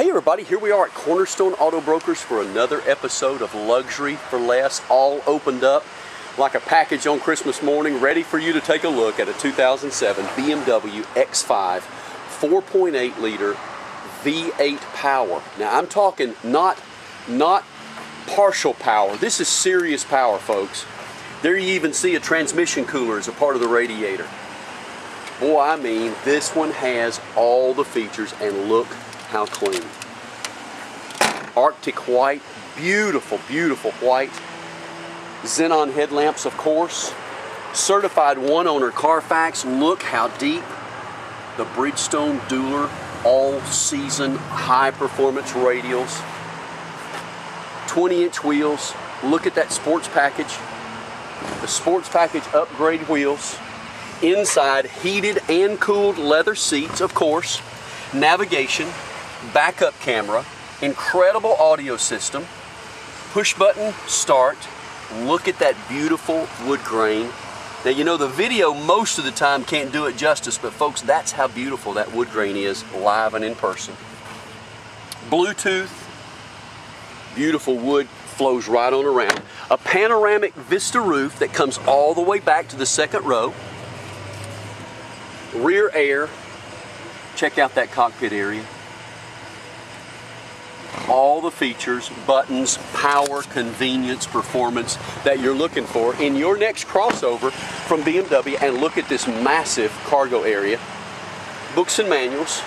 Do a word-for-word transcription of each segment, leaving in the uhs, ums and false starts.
Hey everybody, here we are at Cornerstone Auto Brokers for another episode of Luxury for Less, all opened up like a package on Christmas morning, ready for you to take a look at a two thousand seven B M W X five four point eight liter V eight power. Now I'm talking not, not partial power, this is serious power, folks. There you even see a transmission cooler as a part of the radiator. Boy, I mean, this one has all the features and look how clean. Arctic white, beautiful, beautiful white. Xenon headlamps, of course. Certified one owner Carfax. Look how deep. The Bridgestone Dueler, all season, high performance radials. twenty inch wheels. Look at that sports package. The sports package upgrade wheels. Inside, heated and cooled leather seats, of course. Navigation. Backup camera, incredible audio system, push button start. Look at that beautiful wood grain. Now you know the video most of the time can't do it justice, but folks, that's how beautiful that wood grain is live and in person. Bluetooth, beautiful wood, flows right on around. A panoramic vista roof that comes all the way back to the second row. Rear air, check out that cockpit area. All the features, buttons, power, convenience, performance that you're looking for in your next crossover from B M W. And look at this massive cargo area. Books and manuals,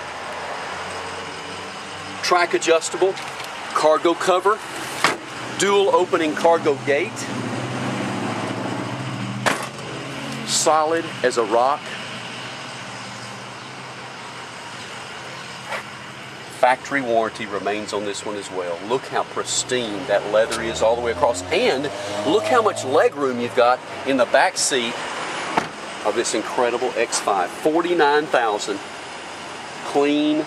track adjustable, cargo cover, dual opening cargo gate, solid as a rock, factory warranty remains on this one as well. Look how pristine that leather is all the way across, and look how much leg room you've got in the back seat of this incredible X five. forty-nine thousand clean,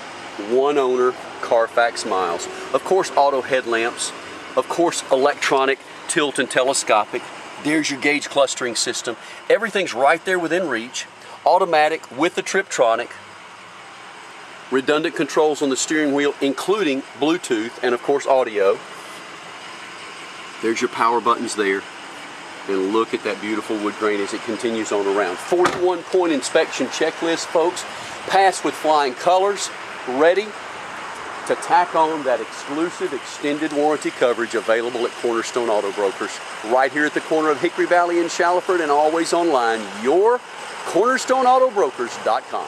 one owner Carfax miles. Of course, auto headlamps, of course, electronic tilt and telescopic. There's your gauge clustering system. Everything's right there within reach. Automatic with the Triptronic. Redundant controls on the steering wheel, including Bluetooth and of course audio. There's your power buttons there. And look at that beautiful wood grain as it continues on around. forty-one point inspection checklist, folks. Passed with flying colors. Ready to tack on that exclusive extended warranty coverage available at Cornerstone Auto Brokers. Right here at the corner of Hickory Valley and Shallowford, and always online, your cornerstone auto brokers dot com.